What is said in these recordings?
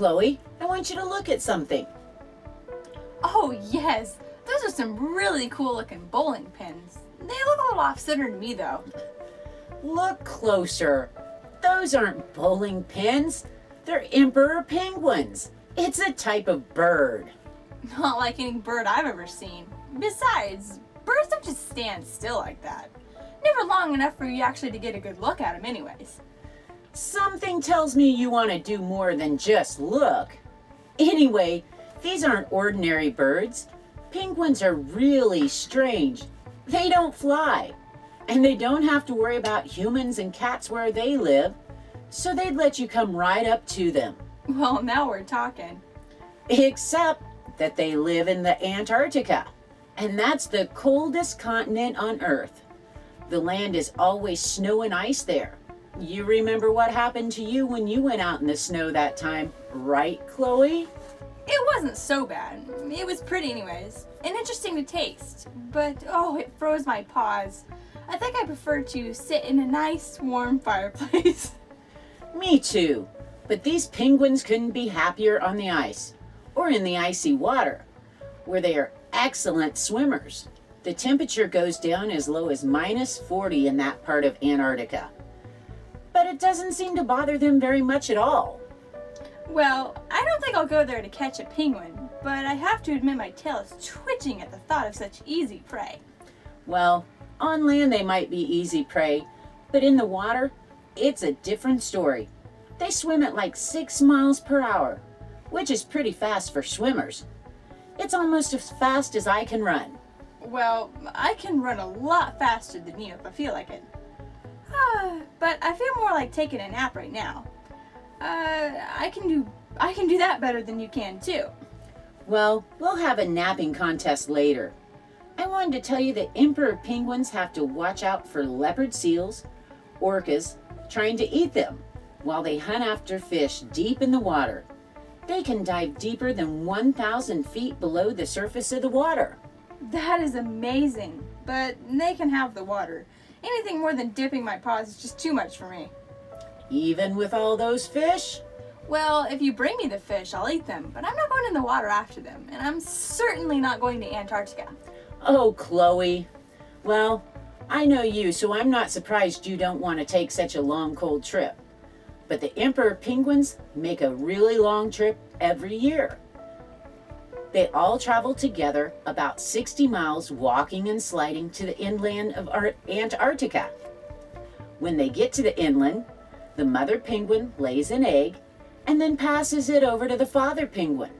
Chloe, I want you to look at something. Oh yes, those are some really cool looking bowling pins. They look a little off-center to me though. Look closer. Those aren't bowling pins. They're emperor penguins. It's a type of bird. Not like any bird I've ever seen. Besides, birds don't just stand still like that. Never long enough for you actually to get a good look at them anyways. Something tells me you want to do more than just look. Anyway, these aren't ordinary birds. Penguins are really strange. They don't fly, and they don't have to worry about humans and cats where they live, so they'd let you come right up to them. Well, now we're talking. Except that they live in the Antarctica, and that's the coldest continent on Earth. The land is always snow and ice there. You remember what happened to you when you went out in the snow that time, right, Chloe? It wasn't so bad. It was pretty anyways, and interesting to taste, but oh, it froze my paws. I think I prefer to sit in a nice, warm fireplace. Me too, but these penguins couldn't be happier on the ice, or in the icy water, where they are excellent swimmers. The temperature goes down as low as -40 in that part of Antarctica, but it doesn't seem to bother them very much at all. Well, I don't think I'll go there to catch a penguin, but I have to admit my tail is twitching at the thought of such easy prey. Well, on land they might be easy prey, but in the water, it's a different story. They swim at like 6 miles per hour, which is pretty fast for swimmers. It's almost as fast as I can run. Well, I can run a lot faster than you if I feel like it. But I feel more like taking a nap right now. I can do that better than you can too. Well, we'll have a napping contest later. I wanted to tell you that emperor penguins have to watch out for leopard seals, orcas, trying to eat them while they hunt after fish deep in the water. They can dive deeper than 1,000 feet below the surface of the water. That is amazing, but they can have the water. Anything more than dipping my paws is just too much for me. Even with all those fish? Well, if you bring me the fish, I'll eat them, but I'm not going in the water after them, and I'm certainly not going to Antarctica. Oh, Chloe. Well, I know you, so I'm not surprised you don't want to take such a long, cold trip. But the emperor penguins make a really long trip every year. They all travel together about 60 miles walking and sliding to the inland of Antarctica. When they get to the inland, the mother penguin lays an egg and then passes it over to the father penguin.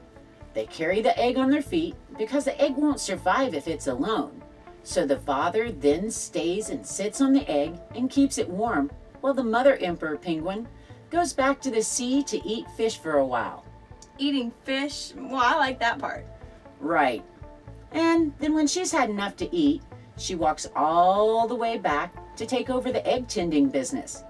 They carry the egg on their feet because the egg won't survive if it's alone. So the father then stays and sits on the egg and keeps it warm while the mother emperor penguin goes back to the sea to eat fish for a while. Eating fish? Well, I like that part. Right. And then when she's had enough to eat, she walks all the way back to take over the egg tending business.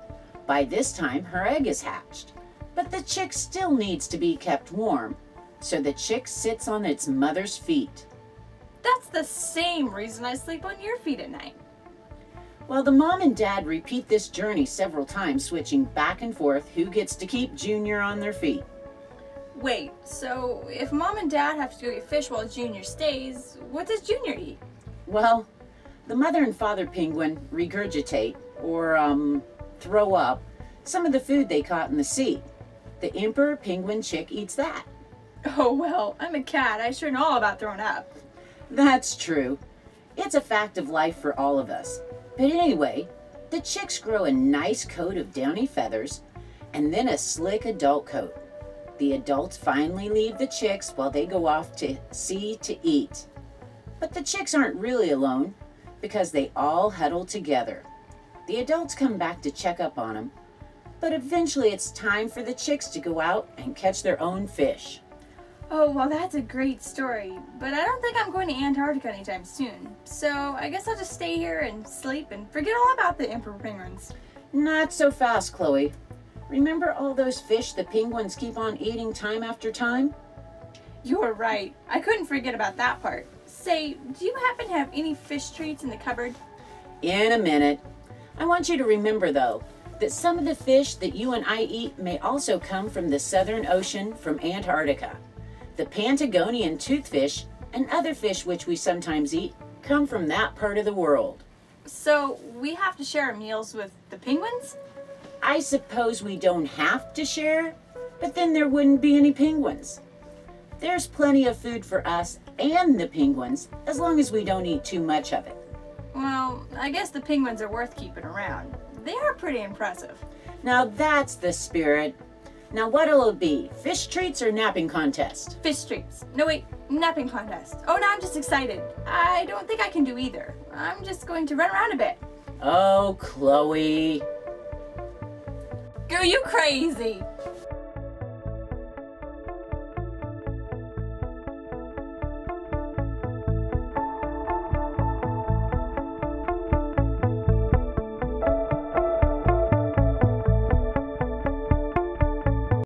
By this time, her egg is hatched, but the chick still needs to be kept warm, so the chick sits on its mother's feet. That's the same reason I sleep on your feet at night. Well, the mom and dad repeat this journey several times, switching back and forth who gets to keep Junior on their feet. Wait, so if mom and dad have to go get fish while Junior stays, what does Junior eat? Well, the mother and father penguin regurgitate, or throw up some of the food they caught in the sea. The emperor penguin chick eats that. Oh well, I'm a cat. I sure know all about throwing up. That's true. It's a fact of life for all of us. But anyway, the chicks grow a nice coat of downy feathers and then a slick adult coat. The adults finally leave the chicks while they go off to sea to eat. But the chicks aren't really alone because they all huddle together. The adults come back to check up on them, but eventually it's time for the chicks to go out and catch their own fish. Oh, well, that's a great story, but I don't think I'm going to Antarctica anytime soon, so I guess I'll just stay here and sleep and forget all about the emperor penguins. Not so fast, Chloe. Remember all those fish the penguins keep on eating time after time? You're right. I couldn't forget about that part. Say, do you happen to have any fish treats in the cupboard? In a minute. I want you to remember, though, But some of the fish that you and I eat may also come from the Southern Ocean from Antarctica. The Patagonian toothfish and other fish which we sometimes eat come from that part of the world. So we have to share meals with the penguins? I suppose we don't have to share, but then there wouldn't be any penguins. There's plenty of food for us and the penguins, as long as we don't eat too much of it. Well, I guess the penguins are worth keeping around. They are pretty impressive. Now that's the spirit. Now what'll it be? Fish treats or napping contest? Fish treats. No wait, napping contest. Oh, now I'm just excited. I don't think I can do either. I'm just going to run around a bit. Oh, Chloe. Girl, you crazy.